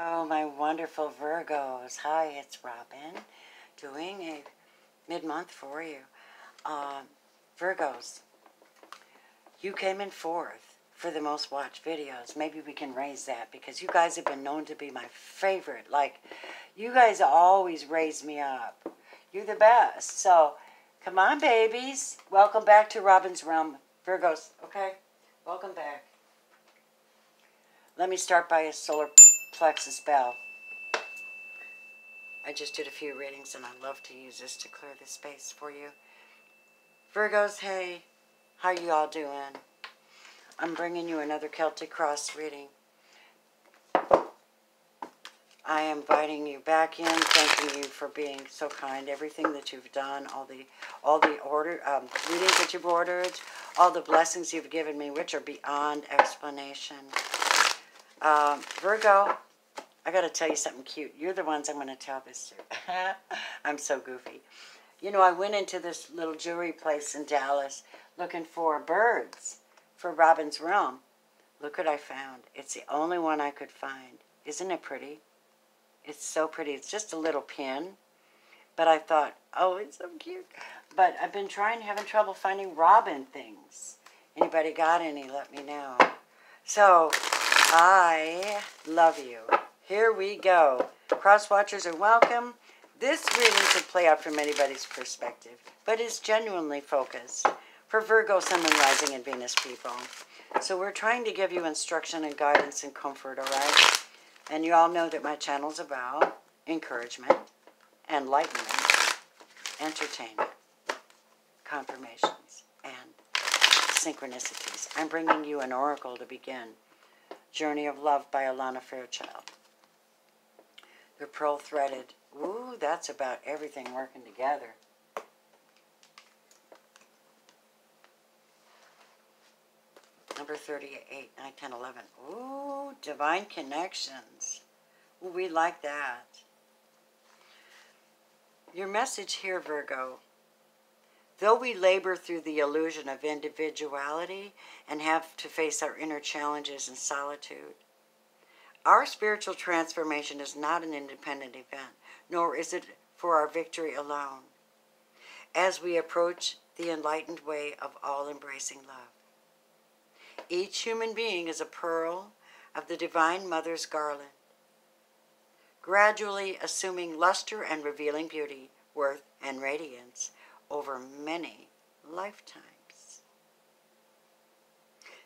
Oh, my wonderful Virgos. Hi, it's Robin doing a mid-month for you. Virgos, you came in fourth for the most watched videos. Maybe we can raise that because you guys have been known to be my favorite. Like, you guys always raise me up. You're the best. So, come on, babies. Welcome back to Robin's Realm. Virgos, okay? Welcome back. Let me start by a solar plexus bell. I just did a few readings and I love to use this to clear the space for you. Virgos, hey, how you all doing? I'm bringing you another Celtic Cross reading. I am inviting you back in, thanking you for being so kind. Everything that you've done, all the order readings that you've ordered, all the blessings you've given me, which are beyond explanation. Virgo, I got to tell you something cute. You're the ones I'm going to tell this to. I'm so goofy. You know, I went into this little jewelry place in Dallas looking for birds for Robin's Realm. Look what I found. It's the only one I could find. Isn't it pretty? It's so pretty. It's just a little pin. But I thought, oh, it's so cute. But I've been having trouble finding robin things. Anybody got any, let me know. So, I love you. Here we go. Cross watchers are welcome. This reading could play out from anybody's perspective, but it's genuinely focused for Virgo, Sun, Moon, Rising, and Venus people. So we're trying to give you instruction and guidance and comfort, all right? And you all know that my channel's about encouragement, enlightenment, entertainment, confirmations, and synchronicities. I'm bringing you an oracle to begin. Journey of Love by Alana Fairchild. The Pearl Threaded. Ooh, that's about everything working together. Number 38, 9, 10, 11. Ooh, divine connections. Ooh, we like that. Your message here, Virgo. Though we labor through the illusion of individuality and have to face our inner challenges in solitude, our spiritual transformation is not an independent event, nor is it for our victory alone, as we approach the enlightened way of all-embracing love. Each human being is a pearl of the Divine Mother's garland, gradually assuming luster and revealing beauty, worth, and radiance, over many lifetimes.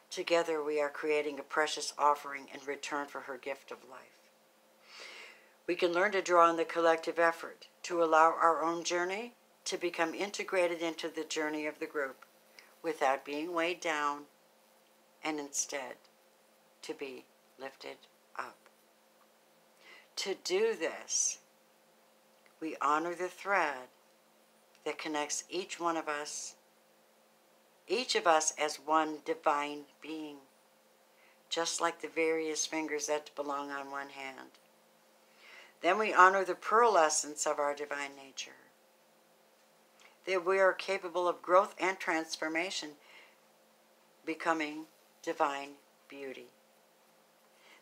Together we are creating a precious offering in return for her gift of life. We can learn to draw on the collective effort to allow our own journey to become integrated into the journey of the group without being weighed down, and instead to be lifted up. To do this, we honor the thread that connects each of us as one divine being, just like the various fingers that belong on one hand. Then we honor the pearl essence of our divine nature, that we are capable of growth and transformation, becoming divine beauty.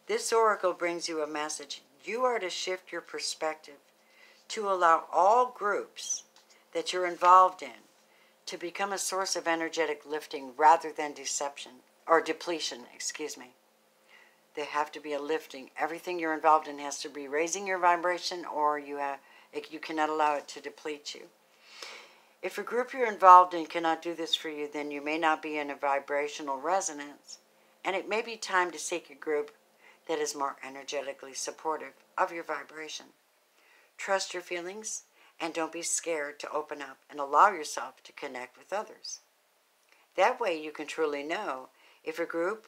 This oracle brings you a message. You are to shift your perspective to allow all groups that you're involved in to become a source of energetic lifting rather than depletion, excuse me. They have to be a lifting. Everything you're involved in has to be raising your vibration, or you cannot allow it to deplete you. If a group you're involved in cannot do this for you, then you may not be in a vibrational resonance, and it may be time to seek a group that is more energetically supportive of your vibration. Trust your feelings, and don't be scared to open up and allow yourself to connect with others. That way you can truly know if a group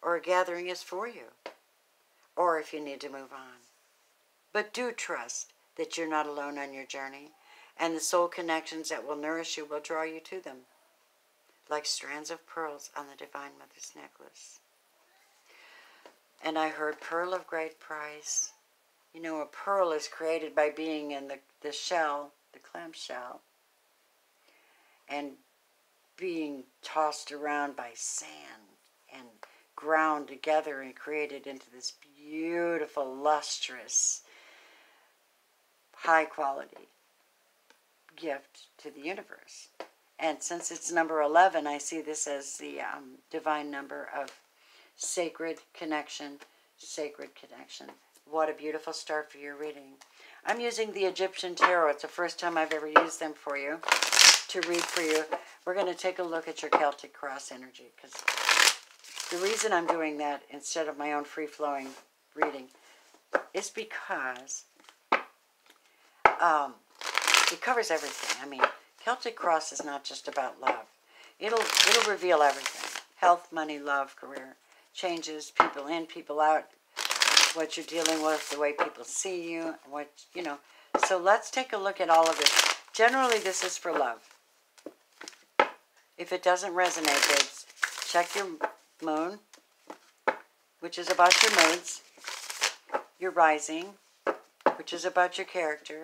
or a gathering is for you, or if you need to move on. But do trust that you're not alone on your journey, and the soul connections that will nourish you will draw you to them, like strands of pearls on the Divine Mother's necklace. And I heard pearl of great price. You know, a pearl is created by being in the shell, the clamshell, and being tossed around by sand and ground together and created into this beautiful, lustrous, high quality gift to the universe. And since it's number 11, I see this as the divine number of sacred connection, sacred connection. What a beautiful start for your reading. I'm using the Egyptian Tarot. It's the first time I've ever used them for you, to read for you. We're going to take a look at your Celtic Cross energy, because the reason I'm doing that instead of my own free-flowing reading is because it covers everything. I mean, Celtic Cross is not just about love. It'll reveal everything. Health, money, love, career, changes, people in, people out, what you're dealing with, the way people see you, what, you know. So let's take a look at all of this. Generally, this is for love. If it doesn't resonate, babes, check your moon, which is about your moods, your rising, which is about your character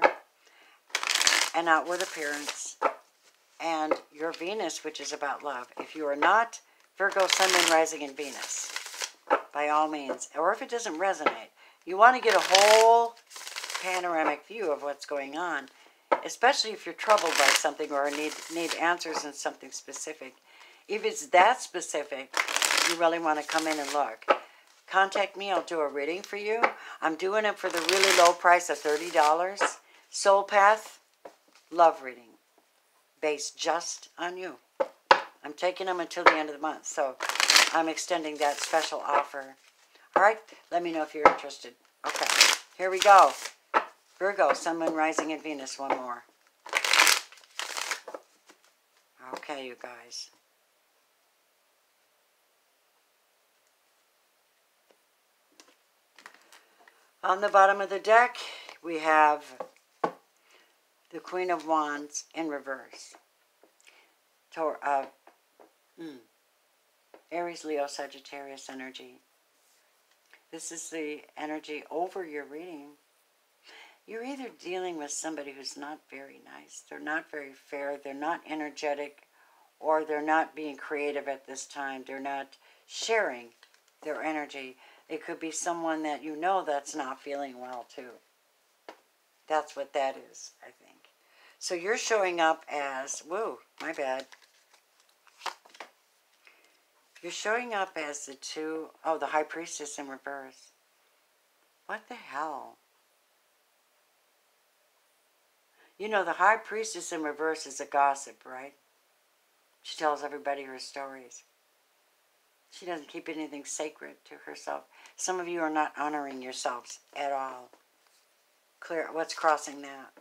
and outward appearance, and your Venus, which is about love. If you are not Virgo, Sun, Moon, Rising, and Venus, by all means, or if it doesn't resonate, you want to get a whole panoramic view of what's going on, especially if you're troubled by something or need answers in something specific. If it's that specific, you really want to come in and look. Contact me. I'll do a reading for you. I'm doing it for the really low price of $30. Soul Path love reading based just on you. I'm taking them until the end of the month, so I'm extending that special offer. All right, let me know if you're interested. Okay, here we go. Virgo, Sun, Moon, Rising, and Venus. One more. Okay, you guys. On the bottom of the deck, we have the Queen of Wands in reverse. Aries, Leo, Sagittarius energy. This is the energy over your reading. You're either dealing with somebody who's not very nice, they're not very fair, they're not energetic, or they're not being creative at this time. They're not sharing their energy. It could be someone that you know that's not feeling well, too. That's what that is, I think. So you're showing up as, whoa, my bad. You're showing up as the two, oh, the High Priestess in reverse. What the hell? You know, the High Priestess in reverse is a gossip, right? She tells everybody her stories. She doesn't keep anything sacred to herself. Some of you are not honoring yourselves at all. Clear. What's crossing that?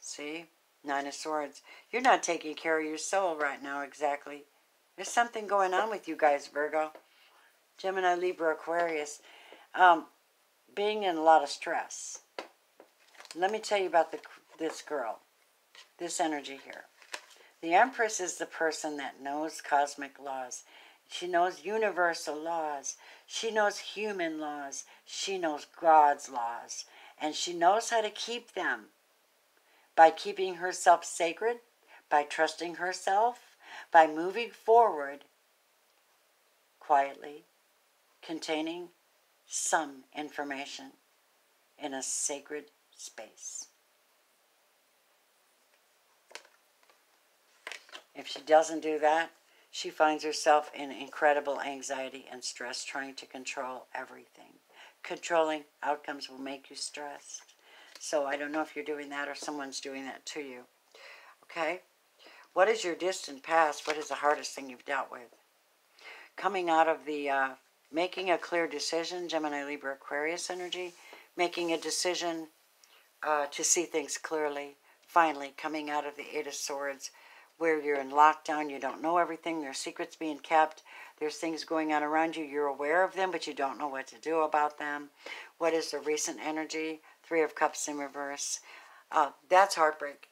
See? Nine of Swords. You're not taking care of your soul right now, exactly. There's something going on with you guys, Virgo. Gemini, Libra, Aquarius. Being in a lot of stress. Let me tell you about this girl. This energy here. The Empress is the person that knows cosmic laws. She knows universal laws. She knows human laws. She knows God's laws. And she knows how to keep them by keeping herself sacred, by trusting herself, by moving forward quietly, containing some information in a sacred space. If she doesn't do that, she finds herself in incredible anxiety and stress, trying to control everything. Controlling outcomes will make you stressed. So I don't know if you're doing that or someone's doing that to you. Okay? What is your distant past? What is the hardest thing you've dealt with? Coming out of the making a clear decision, Gemini, Libra, Aquarius energy, making a decision to see things clearly, finally coming out of the Eight of Swords, where you're in lockdown, you don't know everything, there's secrets being kept, there's things going on around you, you're aware of them, but you don't know what to do about them. What is the recent energy? Three of Cups in reverse. That's heartbreak.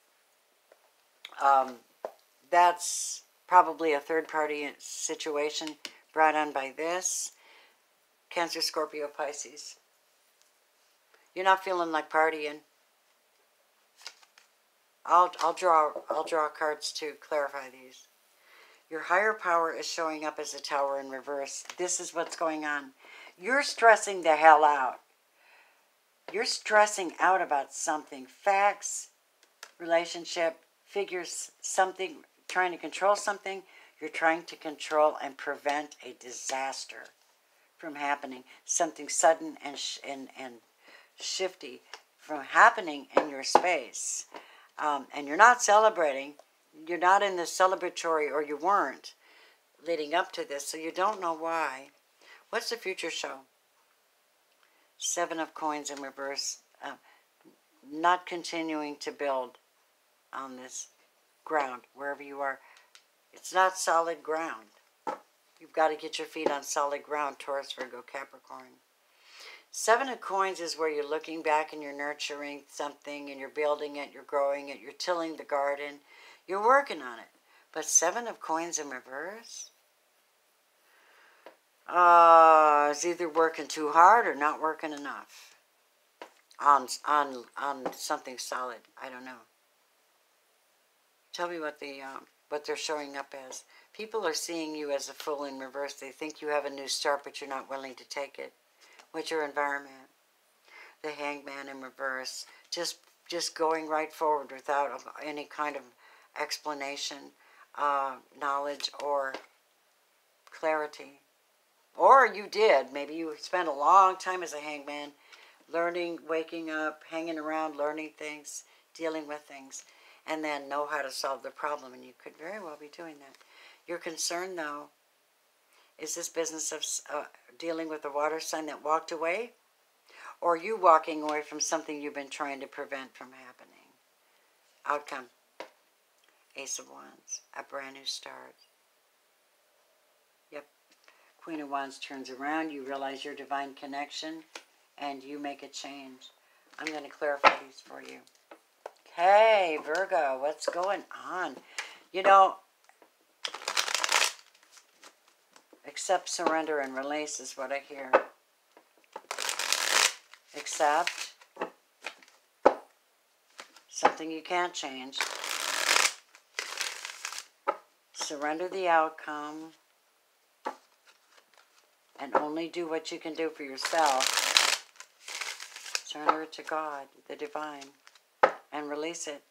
That's probably a third-party situation brought on by this. Cancer, Scorpio, Pisces. You're not feeling like partying. I'll draw cards to clarify these. Your higher power is showing up as a tower in reverse. This is what's going on. You're stressing the hell out. You're stressing out about something. Facts, relationship, figures, something, trying to control something. You're trying to control and prevent a disaster from happening. Something sudden and shifty from happening in your space. And you're not celebrating. You're not in the celebratory, or you weren't leading up to this, so you don't know why. What's the future show? Seven of Coins in reverse. Not continuing to build on this ground, wherever you are. It's not solid ground. You've got to get your feet on solid ground, Taurus, Virgo, Capricorn. Seven of Coins is where you're looking back and you're nurturing something and you're building it, you're growing it, you're tilling the garden. You're working on it. But Seven of Coins in reverse? It's either working too hard or not working enough on something solid. I don't know. Tell me what they're showing up as. People are seeing you as a fool in reverse. They think you have a new start, but you're not willing to take it. What's your environment? The Hangman in reverse. Just going right forward without any kind of explanation, knowledge, or clarity. Or you did. Maybe you spent a long time as a hangman, learning, waking up, hanging around, learning things, dealing with things, and then know how to solve the problem. And you could very well be doing that. Your concern, though, is this business of dealing with the water sign that walked away, or you walking away from something you've been trying to prevent from happening. Outcome. Ace of Wands, a brand new start. Yep. Queen of Wands turns around. You realize your divine connection and you make a change. I'm going to clarify these for you. Okay, Virgo, what's going on? You know, accept, surrender, and release is what I hear. Accept something you can't change. Surrender the outcome and only do what you can do for yourself. Surrender it to God, the divine, and release it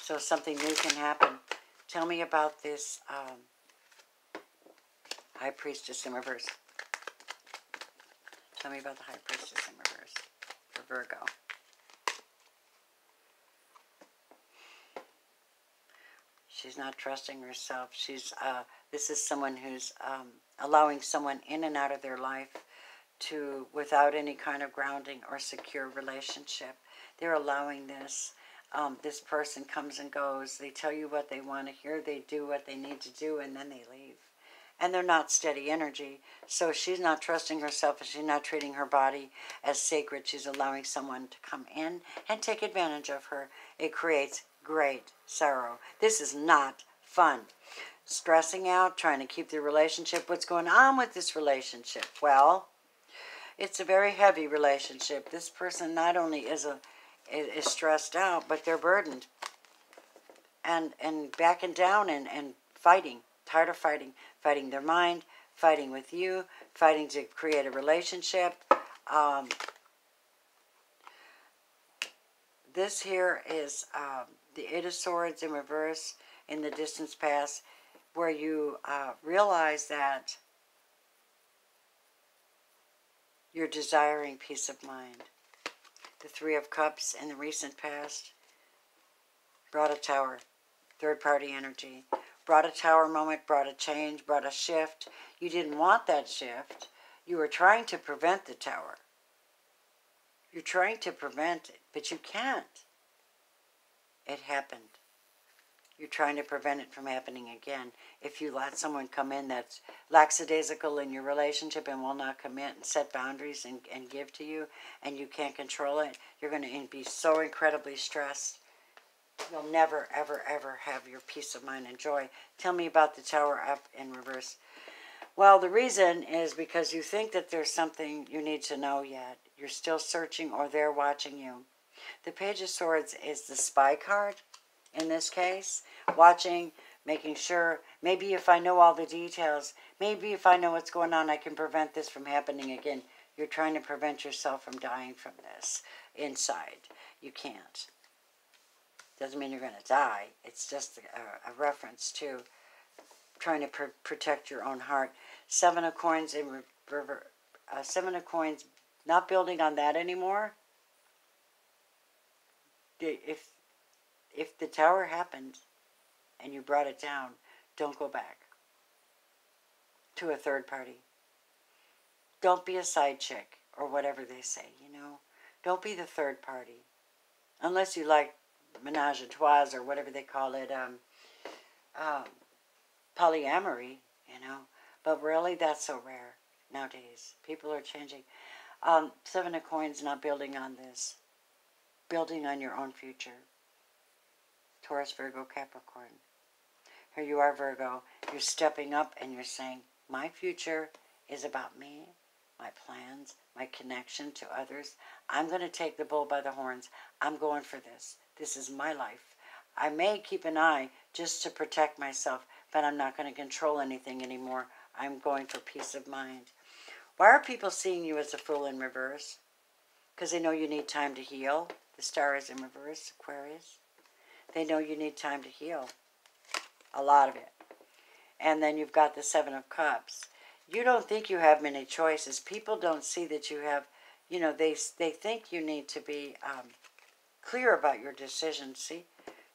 so something new can happen. Tell me about this High Priestess in reverse. Tell me about the High Priestess in reverse for Virgo. She's not trusting herself. She's this is someone who's allowing someone in and out of their life without any kind of grounding or secure relationship. They're allowing this. This person comes and goes. They tell you what they want to hear. They do what they need to do, and then they leave. And they're not steady energy. So she's not trusting herself, and she's not treating her body as sacred. She's allowing someone to come in and take advantage of her. It creates great sorrow. This is not fun. Stressing out, trying to keep the relationship. What's going on with this relationship? Well, it's a very heavy relationship. This person not only is stressed out, but they're burdened and backing down and fighting. Tired of fighting. Fighting their mind, fighting with you, fighting to create a relationship. This here is the Eight of Swords in reverse in the distance past, where you realize that you're desiring peace of mind. The Three of Cups in the recent past brought a tower, third-party energy. Brought a tower moment, brought a change, brought a shift. You didn't want that shift. You were trying to prevent the tower. You're trying to prevent it, but you can't. It happened. You're trying to prevent it from happening again. If you let someone come in that's lackadaisical in your relationship and will not commit and set boundaries and give to you, and you can't control it, you're going to be so incredibly stressed. You'll never, ever, ever have your peace of mind and joy. Tell me about the Tower up in reverse. Well, the reason is because you think that there's something you need to know yet. You're still searching, or they're watching you. The Page of Swords is the spy card in this case, watching, making sure, maybe if I know all the details, maybe if I know what's going on, I can prevent this from happening again. You're trying to prevent yourself from dying from this inside. You can't. Doesn't mean you're going to die. It's just a reference to trying to protect your own heart. Seven of Coins in reverse. Seven of Coins, not building on that anymore. If the tower happened and you brought it down, don't go back to a third party. Don't be a side chick or whatever they say, you know. Don't be the third party. Unless you like menage a trois or whatever they call it, polyamory, you know. But really, that's so rare nowadays. People are changing. Seven of Coins, not building on this. Building on your own future. Taurus, Virgo, Capricorn. Here you are, Virgo. You're stepping up and you're saying, my future is about me, my plans, my connection to others. I'm going to take the bull by the horns. I'm going for this. This is my life. I may keep an eye just to protect myself, but I'm not going to control anything anymore. I'm going for peace of mind. Why are people seeing you as a fool in reverse? Because they know you need time to heal. The star is in reverse, Aquarius. They know you need time to heal. A lot of it. And then you've got the Seven of Cups. You don't think you have many choices. People don't see that you have, you know, they think you need to be clear about your decisions. See?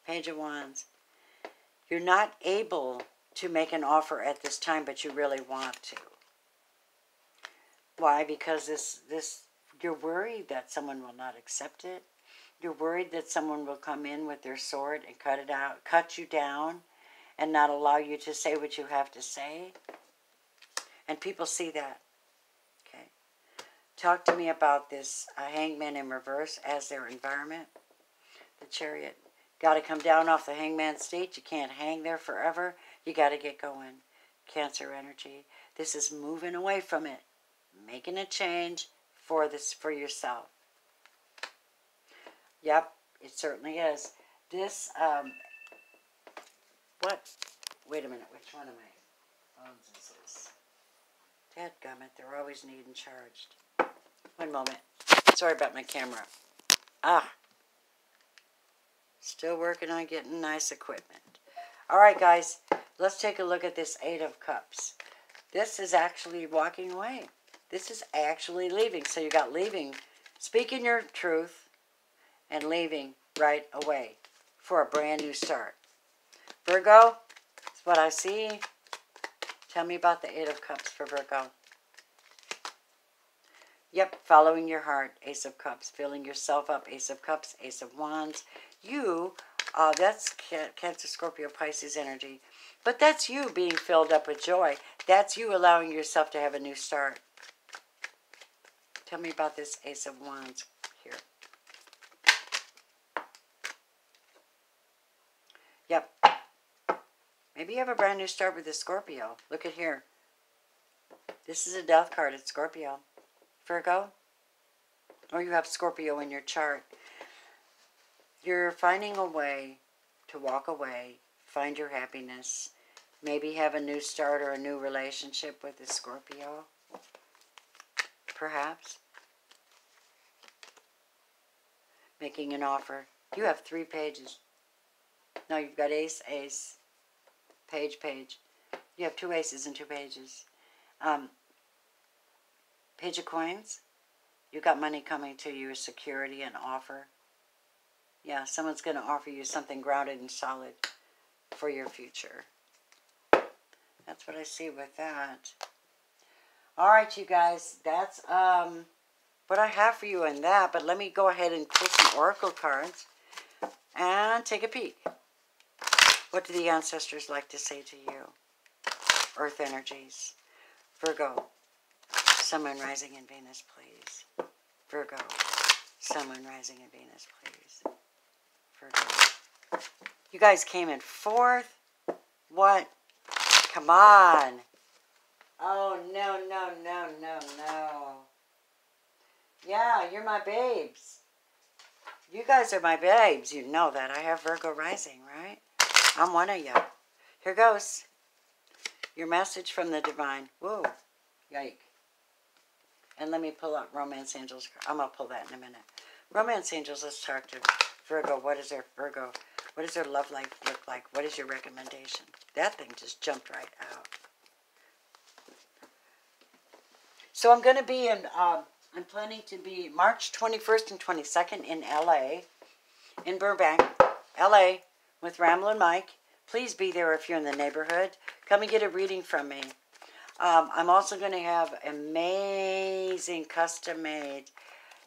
Page of Wands. You're not able to make an offer at this time, but you really want to. Why? Because this you're worried that someone will not accept it. You're worried that someone will come in with their sword and cut it out, cut you down, and not allow you to say what you have to say. And people see that. Okay. Talk to me about this hangman in reverse as their environment. The Chariot. Got to come down off the hangman state. You can't hang there forever. You got to get going. Cancer energy. This is moving away from it. Making a change for this, for yourself. Yep, it certainly is. This, what? Wait a minute. Which one of my phones is this? Dadgummit, they're always needing charged. One moment. Sorry about my camera. Ah. Still working on getting nice equipment. All right, guys. Let's take a look at this Eight of Cups. This is actually walking away. This is actually leaving. So you got leaving. Speaking your truth and leaving right away for a brand new start. Virgo, that's what I see. Tell me about the Eight of Cups for Virgo. Yep, following your heart, Ace of Cups. Filling yourself up, Ace of Cups, Ace of Wands. You, that's Cancer, Scorpio, Pisces energy. But that's you being filled up with joy. That's you allowing yourself to have a new start. Tell me about this Ace of Wands here. Yep. Maybe you have a brand new start with the Scorpio. Look at here. This is a death card. It's Scorpio. Virgo. Or you have Scorpio in your chart. You're finding a way to walk away. Find your happiness. Maybe have a new start or a new relationship with the Scorpio. Perhaps. Making an offer. You have 3 pages. No, you've got ace, ace. Page, page. You have 2 aces and 2 pages. Page of Coins. You got money coming to you, security and offer. Yeah, someone's going to offer you something grounded and solid for your future. That's what I see with that. All right, you guys. That's what I have for you in that. But let me go ahead and pull some oracle cards and take a peek. What do the ancestors like to say to you? Earth energies. Virgo, Sun, Moon, Rising, and Venus, please. Virgo, Sun, Moon, Rising, and Venus, please. Virgo. You guys came in 4th? What? Come on. Oh, no, no, no, no, no. Yeah, you're my babes. You guys are my babes. You know that. I have Virgo Rising, right? I'm one of you. Here goes. Your message from the divine. Whoa. Yike. And let me pull up Romance Angels. I'm going to pull that in a minute. Romance Angels, let's talk to Virgo. What is their Virgo? What does their love life look like? What is your recommendation? That thing just jumped right out. So I'm going to be in, I'm planning to be March 21st and 22nd in L.A., in Burbank, L.A., with Ramblin' Mike. Please be there if you're in the neighborhood. Come and get a reading from me. I'm also going to have amazing custom-made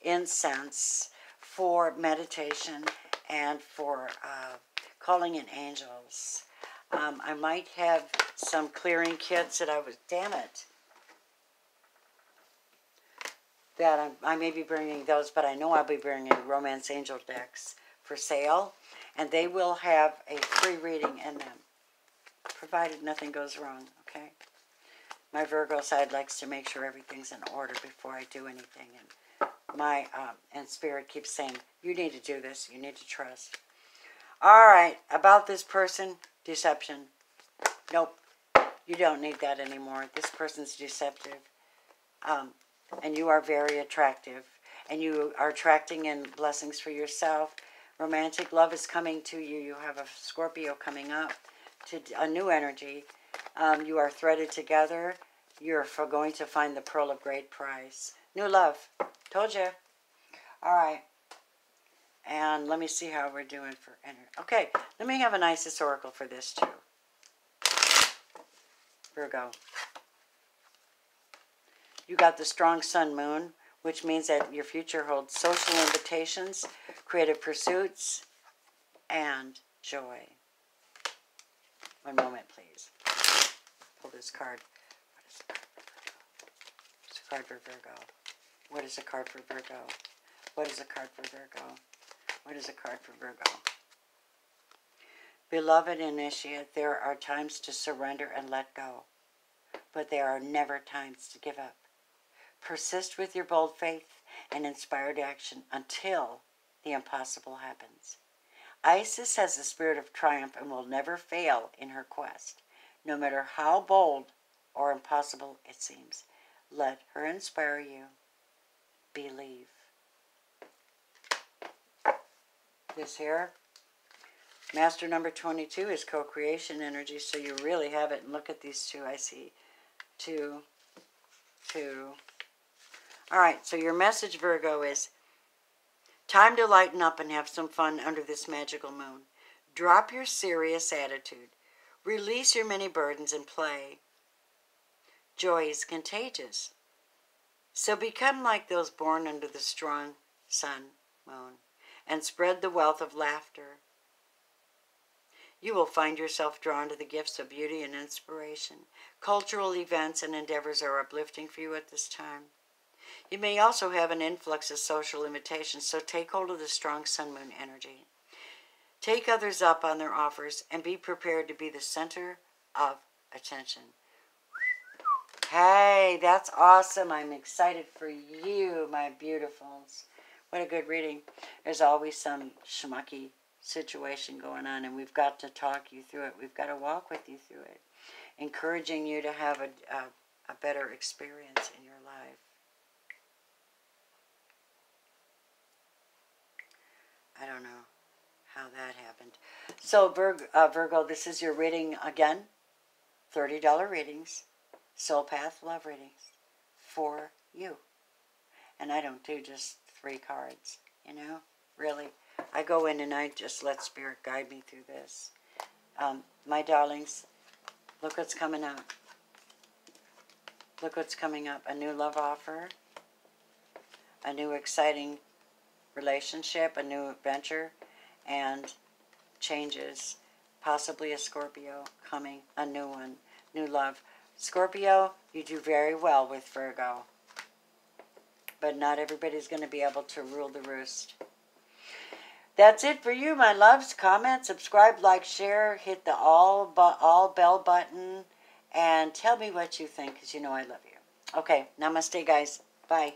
incense for meditation and for calling in angels. I might have some clearing kits that I was, damn it, that I may be bringing those, but I know I'll be bringing Romance Angel decks for sale, and they will have a free reading in them, provided nothing goes wrong, okay? My Virgo side likes to make sure everything's in order before I do anything, and my and spirit keeps saying, you need to do this, you need to trust. All right, about this person, deception. Nope, you don't need that anymore. This person's deceptive, and you are very attractive, and you are attracting in blessings for yourself. Romantic love is coming to you. You have a Scorpio coming up to a new energy. You are threaded together. You're going to find the pearl of great price. New love. Told you. All right. And let me see how we're doing for energy. Okay. Let me have an Isis oracle for this too. Virgo. You got the strong sun moon, which means that your future holds social invitations, creative pursuits, and joy. One moment, please. Pull this card. What is the card for Virgo? It's a card for Virgo. What is a card for Virgo? What is a card for Virgo? What is a card for Virgo? Beloved initiate, there are times to surrender and let go, but there are never times to give up. Persist with your bold faith and inspired action until the impossible happens. Isis has the spirit of triumph and will never fail in her quest, no matter how bold or impossible it seems. Let her inspire you. Believe. This here, master number 22 is co-creation energy, so you really have it. And look at these two. I see two. All right, so your message, Virgo, is time to lighten up and have some fun under this magical moon. Drop your serious attitude. Release your many burdens and play. Joy is contagious. So become like those born under the strong sun, moon, and spread the wealth of laughter. You will find yourself drawn to the gifts of beauty and inspiration. Cultural events and endeavors are uplifting for you at this time. You may also have an influx of social invitations, so take hold of the strong sun, moon energy. Take others up on their offers and be prepared to be the center of attention. Hey, that's awesome. I'm excited for you, my beautifuls. What a good reading. There's always some schmucky situation going on, and we've got to talk you through it. We've got to walk with you through it, encouraging you to have a better experience in your life. I don't know how that happened. So, Virgo, this is your reading again. $30 readings. Soul Path Love Readings for you. And I don't do just 3 cards, you know, really. I go in and I just let Spirit guide me through this. My darlings, look what's coming up. Look what's coming up. A new love offer, a new exciting relationship, a new adventure, and changes. Possibly a Scorpio coming, a new one, new love. Scorpio, you do very well with Virgo, but not everybody's going to be able to rule the roost. That's it for you, my loves. Comment, subscribe, like, share, hit the all bell button, and tell me what you think, because you know I love you. Okay, namaste, guys. Bye.